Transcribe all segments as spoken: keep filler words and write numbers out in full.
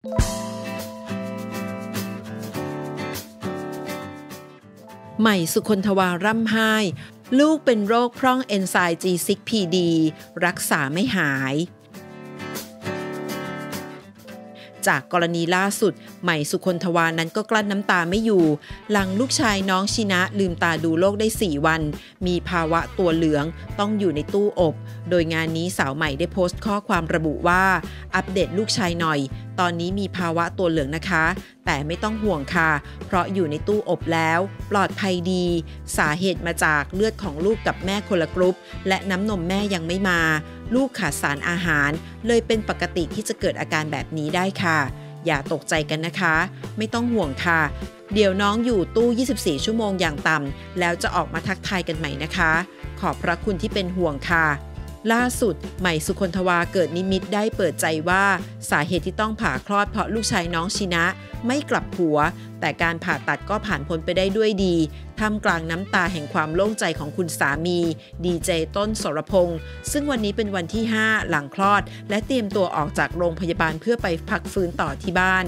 ใหม่สุคนธวาร่ำไห้ลูกเป็นโรคพร่องเอนไซม์ จี ซิกซ์ พี ดี รักษาไม่หายจากกรณีล่าสุดใหม่สุคนธวานั้นก็กลั้นน้ำตาไม่อยู่หลังลูกชายน้องชินะลืมตาดูโลกได้สี่วันมีภาวะตัวเหลืองต้องอยู่ในตู้อบโดยงานนี้สาวใหม่ได้โพสต์ข้อความระบุว่าอัปเดตลูกชายหน่อยตอนนี้มีภาวะตัวเหลืองนะคะแต่ไม่ต้องห่วงค่ะเพราะอยู่ในตู้อบแล้วปลอดภัยดีสาเหตุมาจากเลือดของลูกกับแม่คนละกรุ๊ปและน้ำนมแม่ยังไม่มาลูกขาดสารอาหารเลยเป็นปกติที่จะเกิดอาการแบบนี้ได้ค่ะอย่าตกใจกันนะคะไม่ต้องห่วงค่ะเดี๋ยวน้องอยู่ตู้ยี่สิบสี่ชั่วโมงอย่างต่ำแล้วจะออกมาทักทายกันใหม่นะคะขอบพระคุณที่เป็นห่วงค่ะล่าสุดใหม่สุคนธวาเกิดนิมิตได้เปิดใจว่าสาเหตุที่ต้องผ่าคลอดเพราะลูกชายน้องชินะไม่กลับหัวแต่การผ่าตัดก็ผ่านพ้นไปได้ด้วยดีท่ามกลางน้ำตาแห่งความโล่งใจของคุณสามีดีเจต้นสรพงษ์ซึ่งวันนี้เป็นวันที่ห้าหลังคลอดและเตรียมตัวออกจากโรงพยาบาลเพื่อไปพักฟื้นต่อที่บ้าน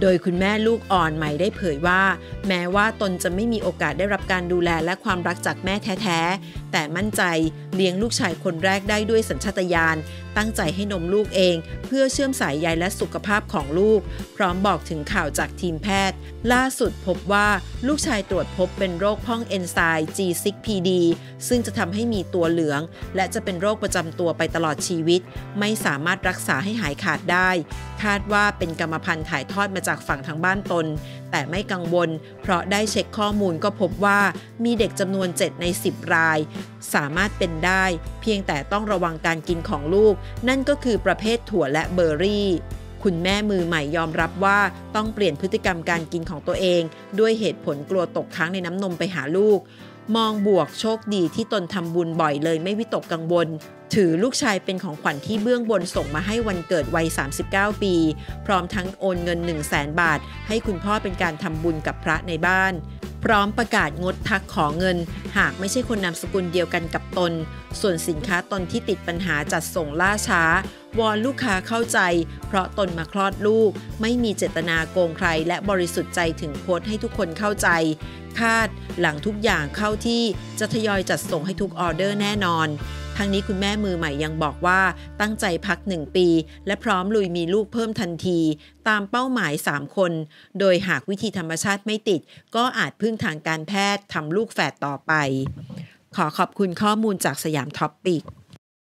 โดยคุณแม่ลูกอ่อนใหม่ได้เผยว่าแม้ว่าตนจะไม่มีโอกาสได้รับการดูแลและความรักจากแม่แท้ๆแต่มั่นใจเลี้ยงลูกชายคนแรกได้ด้วยสัญชาตญาณตั้งใจให้นมลูกเองเพื่อเชื่อมสายใยและสุขภาพของลูกพร้อมบอกถึงข่าวจากทีมแพทย์ล่าสุดพบว่าลูกชายตรวจพบเป็นโรคพร่องเอนไซม์ จี ซิกซ์ พี ดี ซึ่งจะทำให้มีตัวเหลืองและจะเป็นโรคประจำตัวไปตลอดชีวิตไม่สามารถรักษาให้หายขาดได้คาดว่าเป็นกรรมพันธุ์ถ่ายทอดมาจากฝั่งทางบ้านตนแต่ไม่กังวลเพราะได้เช็คข้อมูลก็พบว่ามีเด็กจำนวนเจ็ดในสิบรายสามารถเป็นได้เพียงแต่ต้องระวังการกินของลูกนั่นก็คือประเภทถั่วและเบอร์รี่คุณแม่มือใหม่ยอมรับว่าต้องเปลี่ยนพฤติกรรมการกินของตัวเองด้วยเหตุผลกลัวตกค้างในน้ำนมไปหาลูกมองบวกโชคดีที่ตนทำบุญบ่อยเลยไม่วิตกกังวลถือลูกชายเป็นของขวัญที่เบื้องบนส่งมาให้วันเกิดวัยสามสิบเก้าปีพร้อมทั้งโอนเงิน หนึ่งแสน บาทให้คุณพ่อเป็นการทำบุญกับพระในบ้านพร้อมประกาศงดทักขอเงินหากไม่ใช่คนนามสกุลเดียวกันกับตนส่วนสินค้าตนที่ติดปัญหาจัดส่งล่าช้าวอนลูกค้าเข้าใจเพราะตนมาคลอดลูกไม่มีเจตนาโกงใครและบริสุทธิ์ใจถึงโพสต์ให้ทุกคนเข้าใจคาดหลังทุกอย่างเข้าที่จะทยอยจัดส่งให้ทุกออเดอร์แน่นอนทั้งนี้คุณแม่มือใหม่ยังบอกว่าตั้งใจพักหนึ่งปีและพร้อมลุยมีลูกเพิ่มทันทีตามเป้าหมายสามคนโดยหากวิธีธรรมชาติไม่ติดก็อาจพึ่งทางการแพทย์ทำลูกแฝดต่อไปขอขอบคุณข้อมูลจากสยามท็อปปิก